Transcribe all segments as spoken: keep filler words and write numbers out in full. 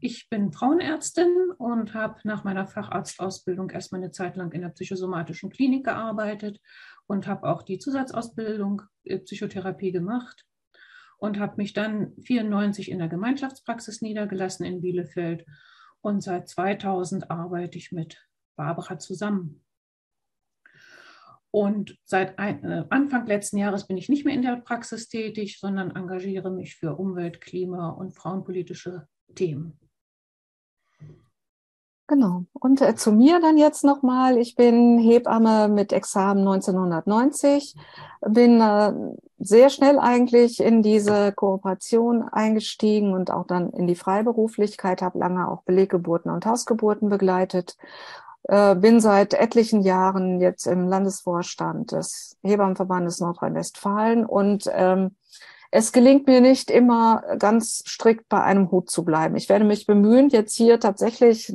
Ich bin Frauenärztin und habe nach meiner Facharztausbildung erstmal eine Zeit lang in der psychosomatischen Klinik gearbeitet und habe auch die Zusatzausbildung Psychotherapie gemacht und habe mich dann neunzehnhundertvierundneunzig in der Gemeinschaftspraxis niedergelassen in Bielefeld. Und seit zweitausend arbeite ich mit Barbara zusammen. Und seit ein, äh, Anfang letzten Jahres bin ich nicht mehr in der Praxis tätig, sondern engagiere mich für Umwelt-, Klima- und frauenpolitische Themen. Genau. Und äh, zu mir dann jetzt nochmal. Ich bin Hebamme mit Examen neunzehnhundertneunzig, bin äh, sehr schnell eigentlich in diese Kooperation eingestiegen und auch dann in die Freiberuflichkeit, habe lange auch Beleggeburten und Hausgeburten begleitet. Bin seit etlichen Jahren jetzt im Landesvorstand des Hebammenverbandes Nordrhein-Westfalen und ähm, es gelingt mir nicht immer ganz strikt bei einem Hut zu bleiben. Ich werde mich bemühen, jetzt hier tatsächlich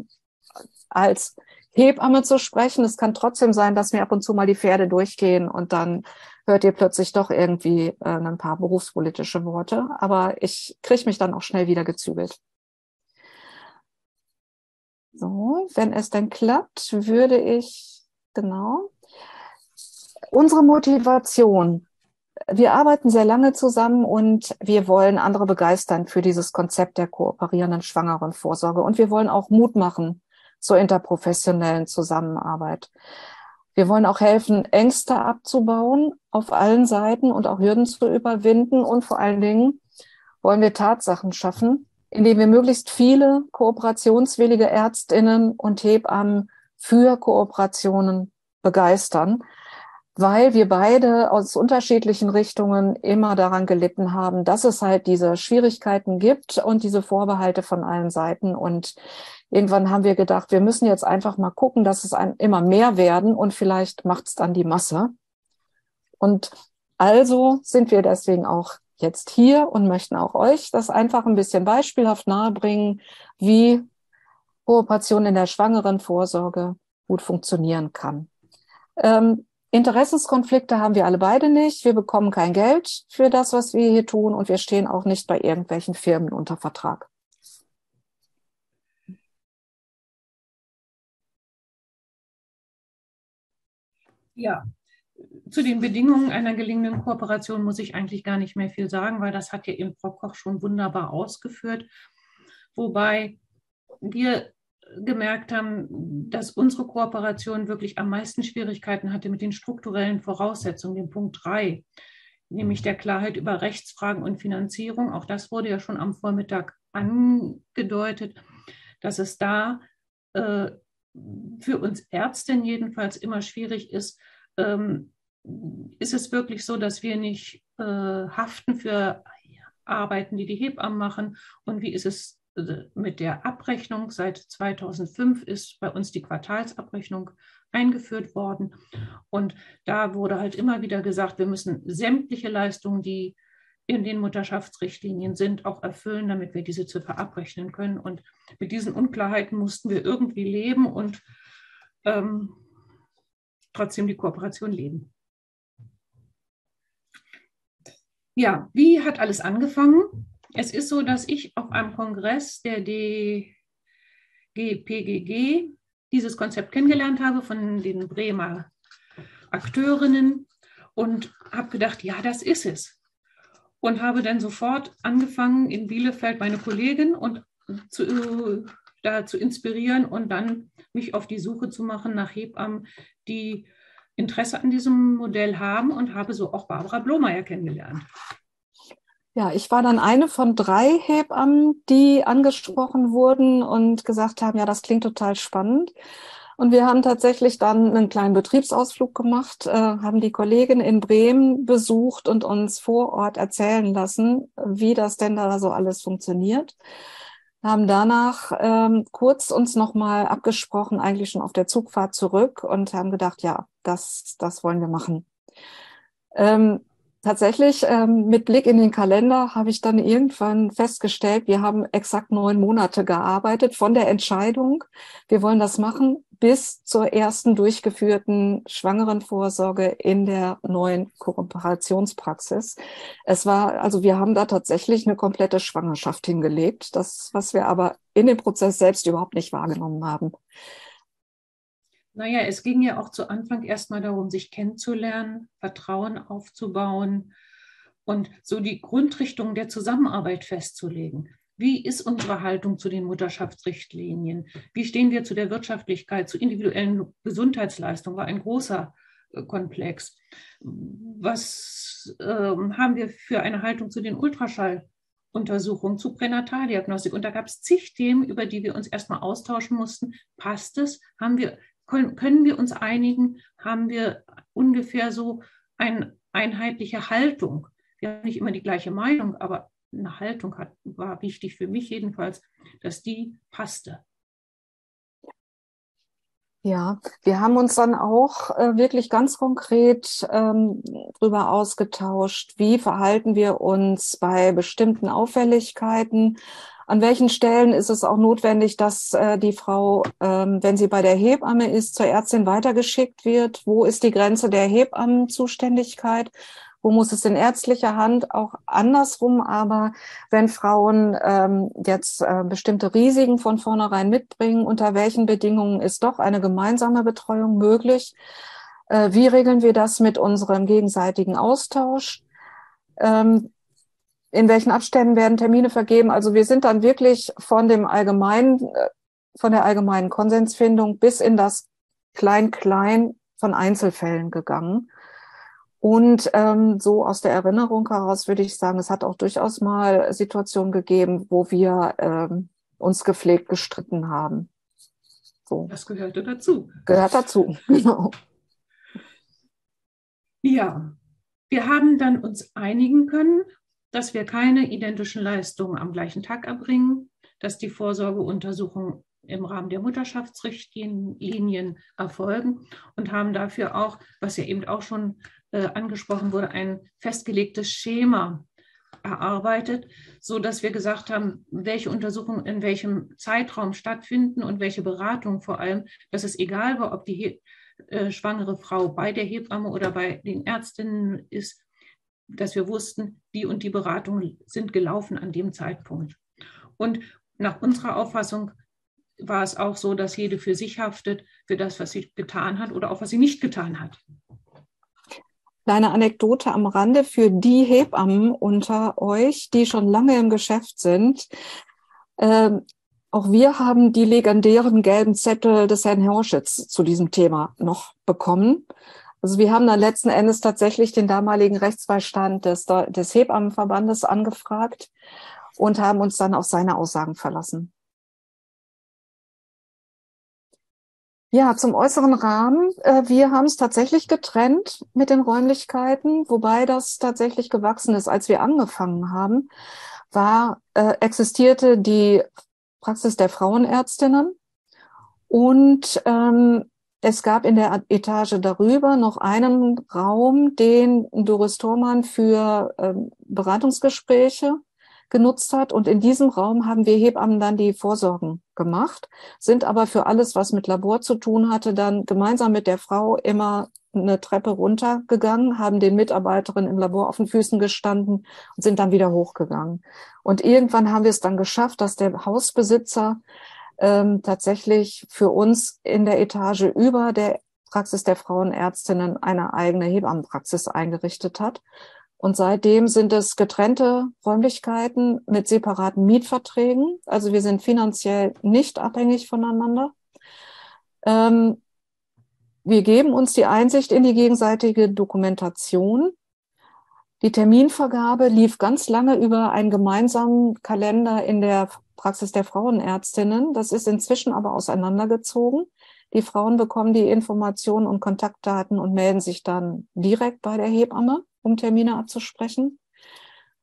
als Hebamme zu sprechen. Es kann trotzdem sein, dass mir ab und zu mal die Pferde durchgehen und dann hört ihr plötzlich doch irgendwie äh, ein paar berufspolitische Worte. Aber ich kriege mich dann auch schnell wieder gezügelt. So, wenn es denn klappt, würde ich, genau, unsere Motivation. Wir arbeiten sehr lange zusammen und wir wollen andere begeistern für dieses Konzept der kooperierenden schwangeren Vorsorge. Und wir wollen auch Mut machen zur interprofessionellen Zusammenarbeit. Wir wollen auch helfen, Ängste abzubauen auf allen Seiten und auch Hürden zu überwinden. Und vor allen Dingen wollen wir Tatsachen schaffen, indem wir möglichst viele kooperationswillige Ärztinnen und Hebammen für Kooperationen begeistern, weil wir beide aus unterschiedlichen Richtungen immer daran gelitten haben, dass es halt diese Schwierigkeiten gibt und diese Vorbehalte von allen Seiten. Und irgendwann haben wir gedacht, wir müssen jetzt einfach mal gucken, dass es immer mehr werden und vielleicht macht es dann die Masse. Und also sind wir deswegen auch jetzt hier und möchten auch euch das einfach ein bisschen beispielhaft nahebringen, wie Kooperation in der schwangeren Vorsorge gut funktionieren kann. Ähm, Interessenskonflikte haben wir alle beide nicht. Wir bekommen kein Geld für das, was wir hier tun und wir stehen auch nicht bei irgendwelchen Firmen unter Vertrag. Ja. Zu den Bedingungen einer gelingenden Kooperation muss ich eigentlich gar nicht mehr viel sagen, weil das hat ja eben Frau Koch schon wunderbar ausgeführt. Wobei wir gemerkt haben, dass unsere Kooperation wirklich am meisten Schwierigkeiten hatte mit den strukturellen Voraussetzungen, dem Punkt drei, nämlich der Klarheit über Rechtsfragen und Finanzierung. Auch das wurde ja schon am Vormittag angedeutet, dass es da äh, für uns Ärztinnen jedenfalls immer schwierig ist, Ähm, ist es wirklich so, dass wir nicht äh, haften für Arbeiten, die die Hebammen machen? Und wie ist es äh, mit der Abrechnung? Seit zweitausendfünf ist bei uns die Quartalsabrechnung eingeführt worden. Und da wurde halt immer wieder gesagt, wir müssen sämtliche Leistungen, die in den Mutterschaftsrichtlinien sind, auch erfüllen, damit wir diese Ziffer abrechnen können. Und mit diesen Unklarheiten mussten wir irgendwie leben und ähm, trotzdem die Kooperation leben. Ja, wie hat alles angefangen? Es ist so, dass ich auf einem Kongress der D G P G G dieses Konzept kennengelernt habe von den Bremer Akteurinnen und habe gedacht, ja, das ist es. Und habe dann sofort angefangen, in Bielefeld meine Kollegin und zu da zu inspirieren und dann mich auf die Suche zu machen nach Hebammen, die Interesse an diesem Modell haben und habe so auch Barbara Blomeier kennengelernt. Ja, ich war dann eine von drei Hebammen, die angesprochen wurden und gesagt haben, ja, das klingt total spannend. Und wir haben tatsächlich dann einen kleinen Betriebsausflug gemacht, äh, haben die Kollegin in Bremen besucht und uns vor Ort erzählen lassen, wie das denn da so alles funktioniert. Haben danach ähm, kurz uns nochmal abgesprochen, eigentlich schon auf der Zugfahrt zurück und haben gedacht, ja, das, das wollen wir machen. Ähm, tatsächlich ähm, mit Blick in den Kalender habe ich dann irgendwann festgestellt, wir haben exakt neun Monate gearbeitet von der Entscheidung, wir wollen das machen, bis zur ersten durchgeführten Schwangerenvorsorge in der neuen Kooperationspraxis. Es war, also wir haben da tatsächlich eine komplette Schwangerschaft hingelegt, das, was wir aber in dem Prozess selbst überhaupt nicht wahrgenommen haben. Naja, es ging ja auch zu Anfang erstmal darum, sich kennenzulernen, Vertrauen aufzubauen und so die Grundrichtung der Zusammenarbeit festzulegen. Wie ist unsere Haltung zu den Mutterschaftsrichtlinien? Wie stehen wir zu der Wirtschaftlichkeit, zu individuellen Gesundheitsleistungen? War ein großer Komplex. Was äh, haben wir für eine Haltung zu den Ultraschalluntersuchungen, zu Pränataldiagnostik? Und da gab es zig Themen, über die wir uns erstmal austauschen mussten. Passt es? Haben wir... Können wir uns einigen? Haben wir ungefähr so eine einheitliche Haltung? Wir haben nicht immer die gleiche Meinung, aber eine Haltung hat, war wichtig für mich jedenfalls, dass die passte. Ja, wir haben uns dann auch äh, wirklich ganz konkret ähm, darüber ausgetauscht, wie verhalten wir uns bei bestimmten Auffälligkeiten. An welchen Stellen ist es auch notwendig, dass äh, die Frau, ähm, wenn sie bei der Hebamme ist, zur Ärztin weitergeschickt wird? Wo ist die Grenze der Hebammenzuständigkeit? Wo muss es in ärztlicher Hand auch andersrum? Aber wenn Frauen ähm, jetzt äh, bestimmte Risiken von vornherein mitbringen, unter welchen Bedingungen ist doch eine gemeinsame Betreuung möglich? Äh, wie regeln wir das mit unserem gegenseitigen Austausch? Ähm, In welchen Abständen werden Termine vergeben? Also wir sind dann wirklich von dem allgemeinen, von der allgemeinen Konsensfindung bis in das Klein-Klein von Einzelfällen gegangen. Und ähm, so aus der Erinnerung heraus würde ich sagen, es hat auch durchaus mal Situationen gegeben, wo wir ähm, uns gepflegt gestritten haben. So. Das gehörte dazu. Gehört dazu, genau. Ja, wir haben dann uns einigen können, dass wir keine identischen Leistungen am gleichen Tag erbringen, dass die Vorsorgeuntersuchungen im Rahmen der Mutterschaftsrichtlinien erfolgen und haben dafür auch, was ja eben auch schon äh, angesprochen wurde, ein festgelegtes Schema erarbeitet, sodass wir gesagt haben, welche Untersuchungen in welchem Zeitraum stattfinden und welche Beratung vor allem, dass es egal war, ob die äh, schwangere Frau bei der Hebamme oder bei den Ärztinnen ist, dass wir wussten, die und die Beratungen sind gelaufen an dem Zeitpunkt. Und nach unserer Auffassung war es auch so, dass jede für sich haftet, für das, was sie getan hat oder auch was sie nicht getan hat. Kleine Anekdote am Rande für die Hebammen unter euch, die schon lange im Geschäft sind. Ähm, auch wir haben die legendären gelben Zettel des Herrn Hirschitz zu diesem Thema noch bekommen. Also wir haben dann letzten Endes tatsächlich den damaligen Rechtsbeistand des, des Hebammenverbandes angefragt und haben uns dann auf seine Aussagen verlassen. Ja, zum äußeren Rahmen. Wir haben es tatsächlich getrennt mit den Räumlichkeiten, wobei das tatsächlich gewachsen ist. Als wir angefangen haben, war, äh, existierte die Praxis der Frauenärztinnen und ähm, es gab in der Etage darüber noch einen Raum, den Doris Thormann für Beratungsgespräche genutzt hat. Und in diesem Raum haben wir Hebammen dann die Vorsorgen gemacht, sind aber für alles, was mit Labor zu tun hatte, dann gemeinsam mit der Frau immer eine Treppe runtergegangen, haben den Mitarbeiterinnen im Labor auf den Füßen gestanden und sind dann wieder hochgegangen. Und irgendwann haben wir es dann geschafft, dass der Hausbesitzer Ähm, tatsächlich für uns in der Etage über der Praxis der Frauenärztinnen eine eigene Hebammenpraxis eingerichtet hat. Und seitdem sind es getrennte Räumlichkeiten mit separaten Mietverträgen. Also wir sind finanziell nicht abhängig voneinander. Ähm, wir geben uns die Einsicht in die gegenseitige Dokumentation. Die Terminvergabe lief ganz lange über einen gemeinsamen Kalender in der Praxis der Frauenärztinnen. Das ist inzwischen aber auseinandergezogen. Die Frauen bekommen die Informationen und Kontaktdaten und melden sich dann direkt bei der Hebamme, um Termine abzusprechen.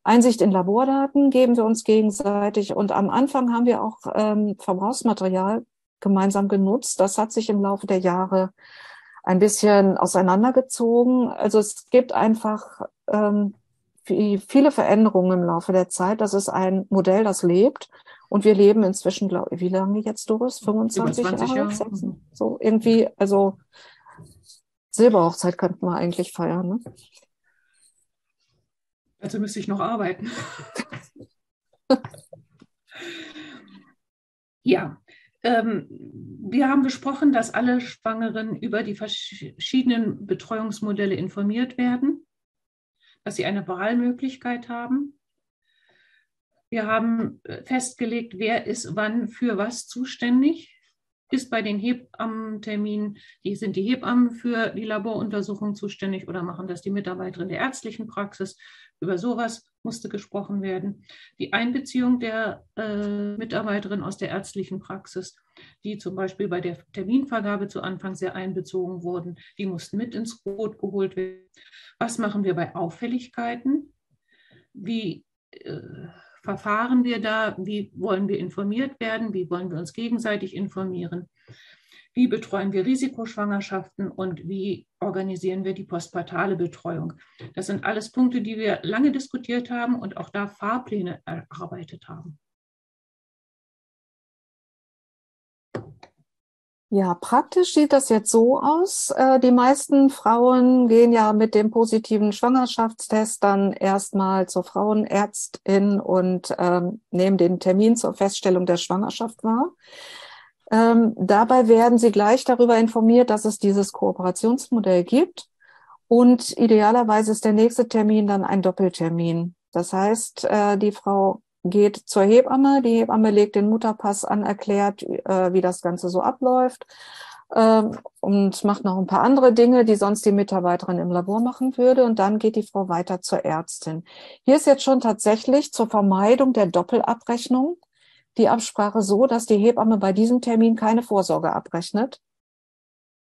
Einsicht in Labordaten geben wir uns gegenseitig. Und am Anfang haben wir auch ähm, Verbrauchsmaterial gemeinsam genutzt. Das hat sich im Laufe der Jahre ein bisschen auseinandergezogen. Also es gibt einfach ähm, viele Veränderungen im Laufe der Zeit. Das ist ein Modell, das lebt. Und wir leben inzwischen, glaube ich, wie lange jetzt, Doris? fünfundzwanzig Jahre? So irgendwie, also Silberhochzeit könnten wir eigentlich feiern. Ne? Also müsste ich noch arbeiten. Ja, ähm, wir haben besprochen, dass alle Schwangeren über die verschiedenen Betreuungsmodelle informiert werden, dass sie eine Wahlmöglichkeit haben. Wir haben festgelegt, wer ist wann für was zuständig. Ist bei den Hebammenterminen, die sind die Hebammen für die Laboruntersuchung zuständig oder machen das die Mitarbeiterinnen der ärztlichen Praxis? Über sowas musste gesprochen werden. Die Einbeziehung der äh, Mitarbeiterin aus der ärztlichen Praxis, die zum Beispiel bei der Terminvergabe zu Anfang sehr einbezogen wurden, die mussten mit ins Boot geholt werden. Was machen wir bei Auffälligkeiten? Wie äh, verfahren wir da? Wie wollen wir informiert werden? Wie wollen wir uns gegenseitig informieren? Wie betreuen wir Risikoschwangerschaften und wie organisieren wir die postpartale Betreuung? Das sind alles Punkte, die wir lange diskutiert haben und auch da Fahrpläne erarbeitet haben. Ja, praktisch sieht das jetzt so aus. Die meisten Frauen gehen ja mit dem positiven Schwangerschaftstest dann erstmal zur Frauenärztin und ähm, nehmen den Termin zur Feststellung der Schwangerschaft wahr. Ähm, dabei werden sie gleich darüber informiert, dass es dieses Kooperationsmodell gibt. Und idealerweise ist der nächste Termin dann ein Doppeltermin. Das heißt, äh, die Frau geht zur Hebamme, die Hebamme legt den Mutterpass an, erklärt, äh, wie das Ganze so abläuft äh, und macht noch ein paar andere Dinge, die sonst die Mitarbeiterin im Labor machen würde, und dann geht die Frau weiter zur Ärztin. Hier ist jetzt schon tatsächlich zur Vermeidung der Doppelabrechnung die Absprache so, dass die Hebamme bei diesem Termin keine Vorsorge abrechnet,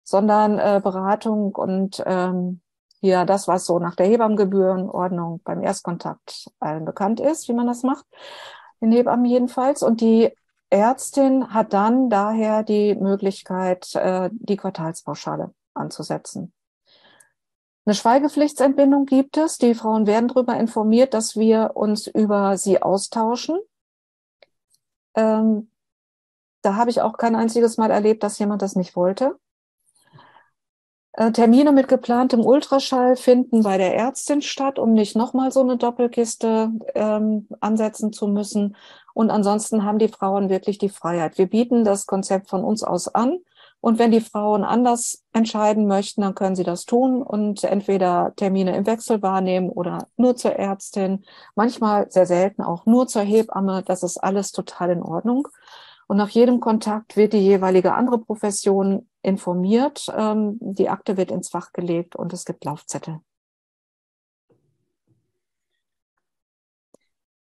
sondern äh, Beratung und ähm, ja, das, was so nach der Hebammengebührenordnung beim Erstkontakt allen bekannt ist, wie man das macht, den Hebammen jedenfalls. Und die Ärztin hat dann daher die Möglichkeit, die Quartalspauschale anzusetzen. Eine Schweigepflichtsentbindung gibt es. Die Frauen werden darüber informiert, dass wir uns über sie austauschen. Ähm, da habe ich auch kein einziges Mal erlebt, dass jemand das nicht wollte. Termine mit geplantem Ultraschall finden bei der Ärztin statt, um nicht nochmal so eine Doppelkiste ähm, ansetzen zu müssen. Und ansonsten haben die Frauen wirklich die Freiheit. Wir bieten das Konzept von uns aus an. Und wenn die Frauen anders entscheiden möchten, dann können sie das tun und entweder Termine im Wechsel wahrnehmen oder nur zur Ärztin. Manchmal, sehr selten, auch nur zur Hebamme. Das ist alles total in Ordnung. Und nach jedem Kontakt wird die jeweilige andere Profession informiert. Die Akte wird ins Fach gelegt und es gibt Laufzettel.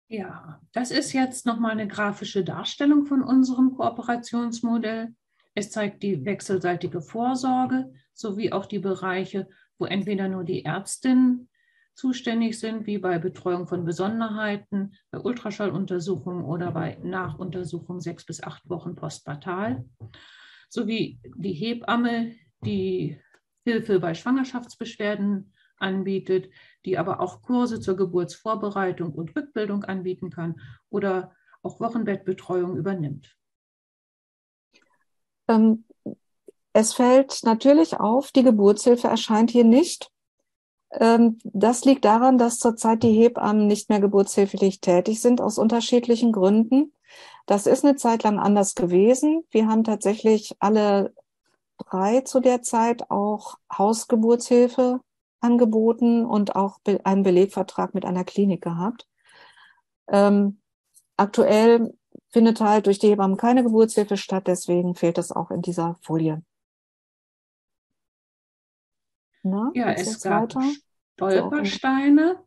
Ja, das ist jetzt nochmal eine grafische Darstellung von unserem Kooperationsmodell. Es zeigt die wechselseitige Vorsorge sowie auch die Bereiche, wo entweder nur die Ärztin zuständig sind, wie bei Betreuung von Besonderheiten, bei Ultraschalluntersuchungen oder bei Nachuntersuchungen sechs bis acht Wochen postpartal, sowie die Hebamme, die Hilfe bei Schwangerschaftsbeschwerden anbietet, die aber auch Kurse zur Geburtsvorbereitung und Rückbildung anbieten kann oder auch Wochenbettbetreuung übernimmt. Es fällt natürlich auf, die Geburtshilfe erscheint hier nicht. Das liegt daran, dass zurzeit die Hebammen nicht mehr geburtshilflich tätig sind, aus unterschiedlichen Gründen. Das ist eine Zeit lang anders gewesen. Wir haben tatsächlich alle drei zu der Zeit auch Hausgeburtshilfe angeboten und auch einen Belegvertrag mit einer Klinik gehabt. Ähm, aktuell findet halt durch die Hebammen keine Geburtshilfe statt, deswegen fehlt es auch in dieser Folie. Na, ja, es gab weiter? Stolpersteine,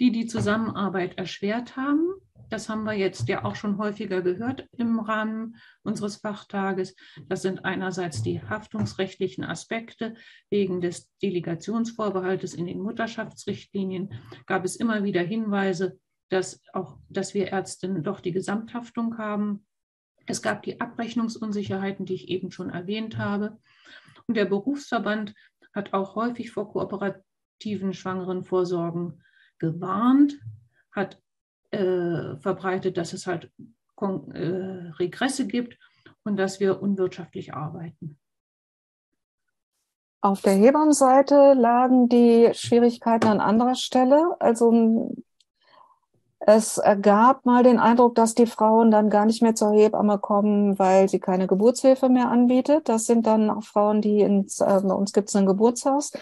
die die Zusammenarbeit erschwert haben. Das haben wir jetzt ja auch schon häufiger gehört im Rahmen unseres Fachtages. Das sind einerseits die haftungsrechtlichen Aspekte. Wegen des Delegationsvorbehaltes in den Mutterschaftsrichtlinien gab es immer wieder Hinweise, dass, auch, dass wir Ärztinnen doch die Gesamthaftung haben. Es gab die Abrechnungsunsicherheiten, die ich eben schon erwähnt habe. Und der Berufsverband hat auch häufig vor Kooperat- aktiven schwangeren Vorsorgen gewarnt, hat äh, verbreitet, dass es halt Kon äh, Regresse gibt und dass wir unwirtschaftlich arbeiten. Auf der Hebammenseite lagen die Schwierigkeiten an anderer Stelle. Also es ergab mal den Eindruck, dass die Frauen dann gar nicht mehr zur Hebamme kommen, weil sie keine Geburtshilfe mehr anbietet. Das sind dann auch Frauen, die ins, äh, bei uns gibt es ein Geburtshaus,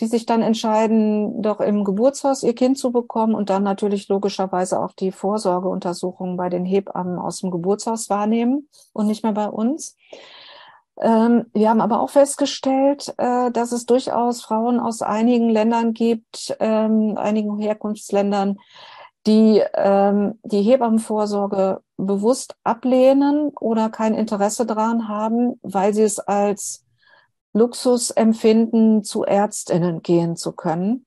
die sich dann entscheiden, doch im Geburtshaus ihr Kind zu bekommen und dann natürlich logischerweise auch die Vorsorgeuntersuchungen bei den Hebammen aus dem Geburtshaus wahrnehmen und nicht mehr bei uns. Ähm, wir haben aber auch festgestellt, äh, dass es durchaus Frauen aus einigen Ländern gibt, ähm, einigen Herkunftsländern, die ähm, die Hebammenvorsorge bewusst ablehnen oder kein Interesse daran haben, weil sie es als Luxus empfinden, zu ÄrztInnen gehen zu können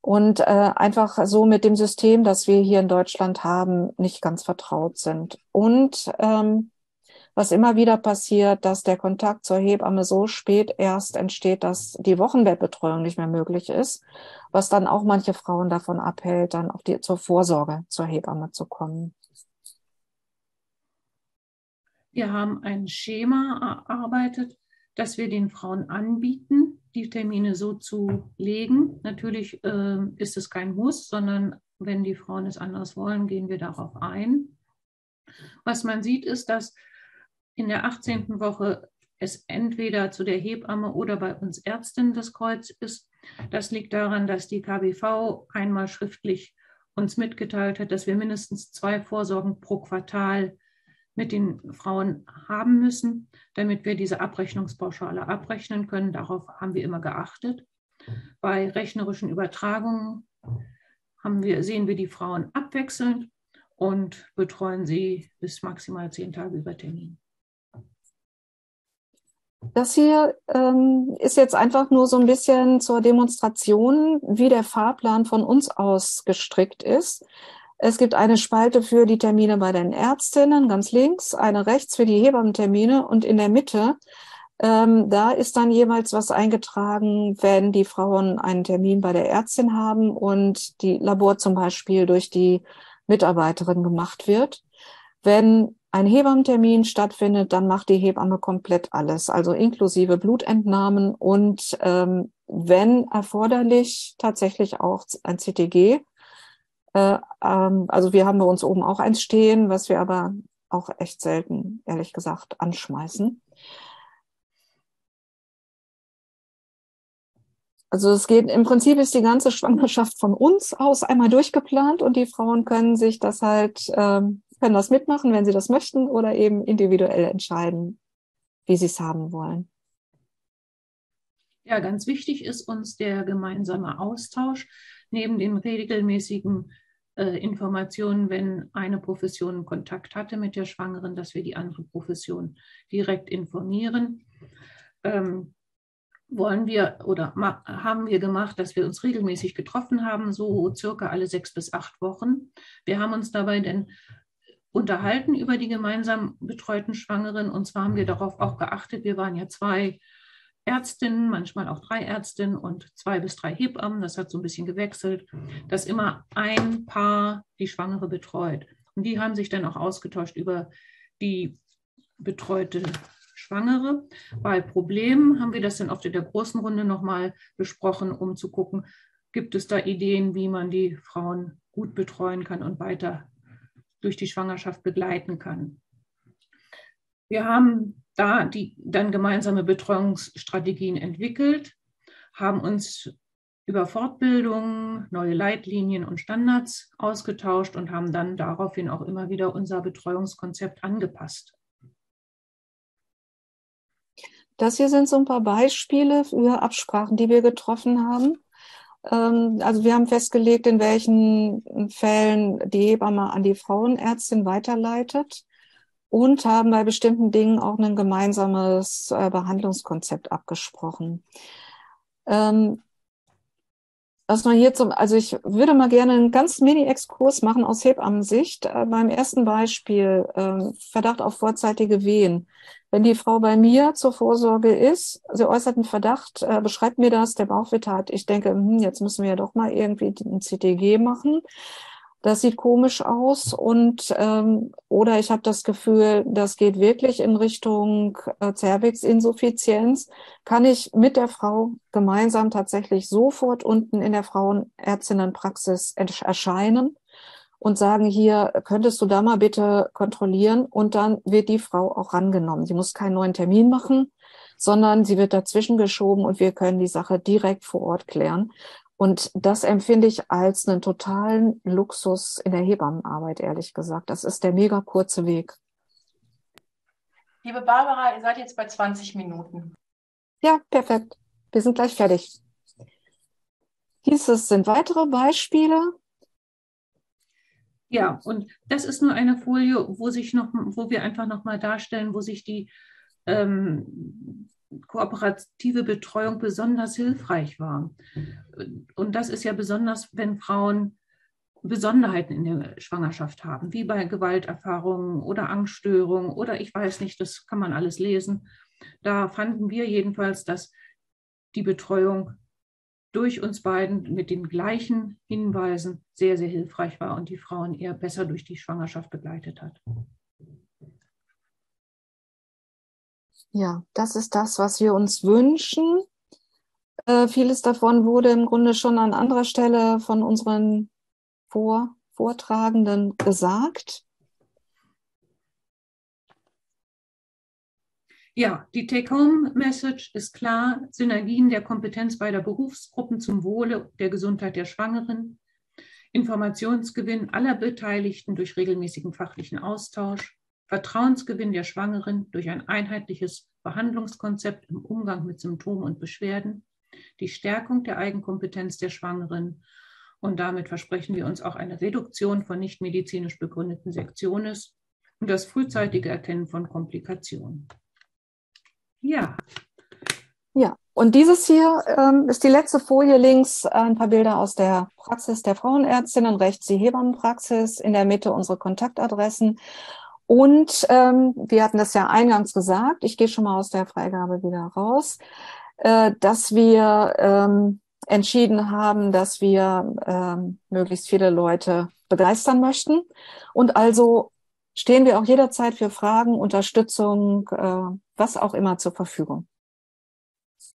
und äh, einfach so mit dem System, das wir hier in Deutschland haben, nicht ganz vertraut sind. Und ähm, was immer wieder passiert, dass der Kontakt zur Hebamme so spät erst entsteht, dass die Wochenbettbetreuung nicht mehr möglich ist, was dann auch manche Frauen davon abhält, dann auch die, zur Vorsorge zur Hebamme zu kommen. Wir haben ein Schema erarbeitet, dass wir den Frauen anbieten, die Termine so zu legen. Natürlich äh, ist es kein Muss, sondern wenn die Frauen es anders wollen, gehen wir darauf ein. Was man sieht, ist, dass in der achtzehnten Woche es entweder zu der Hebamme oder bei uns Ärztin das Kreuz ist. Das liegt daran, dass die K B V einmal schriftlich uns mitgeteilt hat, dass wir mindestens zwei Vorsorgen pro Quartal mit den Frauen haben müssen, damit wir diese Abrechnungspauschale abrechnen können. Darauf haben wir immer geachtet. Bei rechnerischen Übertragungen haben wir, sehen wir die Frauen abwechselnd und betreuen sie bis maximal zehn Tage über Termin. Das hier ähm, ist jetzt einfach nur so ein bisschen zur Demonstration, wie der Fahrplan von uns aus gestrickt ist. Es gibt eine Spalte für die Termine bei den Ärztinnen, ganz links, eine rechts für die Hebammentermine und in der Mitte, ähm, da ist dann jeweils was eingetragen, wenn die Frauen einen Termin bei der Ärztin haben und die Labor zum Beispiel durch die Mitarbeiterin gemacht wird. Wenn ein Hebammentermin stattfindet, dann macht die Hebamme komplett alles, also inklusive Blutentnahmen und ähm, wenn erforderlich tatsächlich auch ein C T G. Äh, ähm, also wir haben bei uns oben auch eins stehen, was wir aber auch echt selten, ehrlich gesagt, anschmeißen. Also es geht, im Prinzip ist die ganze Schwangerschaft von uns aus einmal durchgeplant und die Frauen können sich das halt... Ähm, können das mitmachen, wenn sie das möchten, oder eben individuell entscheiden, wie sie es haben wollen. Ja, ganz wichtig ist uns der gemeinsame Austausch. Neben den regelmäßigen äh, Informationen, wenn eine Profession Kontakt hatte mit der Schwangeren, dass wir die andere Profession direkt informieren, ähm, wollen wir oder haben wir gemacht, dass wir uns regelmäßig getroffen haben, so circa alle sechs bis acht Wochen. Wir haben uns dabei denn unterhalten über die gemeinsam betreuten Schwangeren. Und zwar haben wir darauf auch geachtet, wir waren ja zwei Ärztinnen, manchmal auch drei Ärztinnen und zwei bis drei Hebammen, das hat so ein bisschen gewechselt, dass immer ein Paar die Schwangere betreut. Und die haben sich dann auch ausgetauscht über die betreute Schwangere. Bei Problemen haben wir das dann oft in der großen Runde nochmal besprochen, um zu gucken, gibt es da Ideen, wie man die Frauen gut betreuen kann und weiter durch die Schwangerschaft begleiten kann. Wir haben da die dann gemeinsame Betreuungsstrategien entwickelt, haben uns über Fortbildungen, neue Leitlinien und Standards ausgetauscht und haben dann daraufhin auch immer wieder unser Betreuungskonzept angepasst. Das hier sind so ein paar Beispiele für Absprachen, die wir getroffen haben. Also wir haben festgelegt, in welchen Fällen die Hebamme an die Frauenärztin weiterleitet und haben bei bestimmten Dingen auch ein gemeinsames Behandlungskonzept abgesprochen. dass man hier zum, also ich würde mal gerne einen ganz Mini-Exkurs machen aus Hebammensicht. Äh, beim ersten Beispiel, äh, Verdacht auf vorzeitige Wehen. Wenn die Frau bei mir zur Vorsorge ist, sie äußert einen Verdacht, äh, beschreibt mir das, der Bauch wird hart. Ich denke, hm, jetzt müssen wir ja doch mal irgendwie ein C T G machen. Das sieht komisch aus und ähm, oder ich habe das Gefühl, das geht wirklich in Richtung äh, Zervixinsuffizienz. Kann ich mit der Frau gemeinsam tatsächlich sofort unten in der Frauenärztinnenpraxis erscheinen und sagen, hier könntest du da mal bitte kontrollieren, und dann wird die Frau auch rangenommen. Sie muss keinen neuen Termin machen, sondern sie wird dazwischen geschoben und wir können die Sache direkt vor Ort klären. Und das empfinde ich als einen totalen Luxus in der Hebammenarbeit, ehrlich gesagt. Das ist der mega kurze Weg. Liebe Barbara, ihr seid jetzt bei zwanzig Minuten. Ja, perfekt. Wir sind gleich fertig. Dieses sind weitere Beispiele. Ja, und das ist nur eine Folie, wo, sich noch, wo wir einfach nochmal darstellen, wo sich die ähm, kooperative Betreuung besonders hilfreich war. Und das ist ja besonders, wenn Frauen Besonderheiten in der Schwangerschaft haben, wie bei Gewalterfahrungen oder Angststörungen oder ich weiß nicht, das kann man alles lesen. Da fanden wir jedenfalls, dass die Betreuung durch uns beiden mit den gleichen Hinweisen sehr, sehr hilfreich war und die Frauen eher besser durch die Schwangerschaft begleitet hat. Ja, das ist das, was wir uns wünschen. Äh, vieles davon wurde im Grunde schon an anderer Stelle von unseren Vor- Vortragenden gesagt. Ja, die Take-Home-Message ist klar: Synergien der Kompetenz beider Berufsgruppen zum Wohle der Gesundheit der Schwangeren, Informationsgewinn aller Beteiligten durch regelmäßigen fachlichen Austausch, Vertrauensgewinn der Schwangeren durch ein einheitliches Behandlungskonzept im Umgang mit Symptomen und Beschwerden, die Stärkung der Eigenkompetenz der Schwangeren, und damit versprechen wir uns auch eine Reduktion von nicht medizinisch begründeten Sektiones und das frühzeitige Erkennen von Komplikationen. Ja. Ja, und dieses hier ähm, ist die letzte Folie, links ein paar Bilder aus der Praxis der Frauenärztinnen, rechts die Hebammenpraxis, in der Mitte unsere Kontaktadressen. Und ähm, wir hatten das ja eingangs gesagt, ich gehe schon mal aus der Freigabe wieder raus, äh, dass wir ähm, entschieden haben, dass wir ähm, möglichst viele Leute begeistern möchten. Und also stehen wir auch jederzeit für Fragen, Unterstützung, äh, was auch immer zur Verfügung.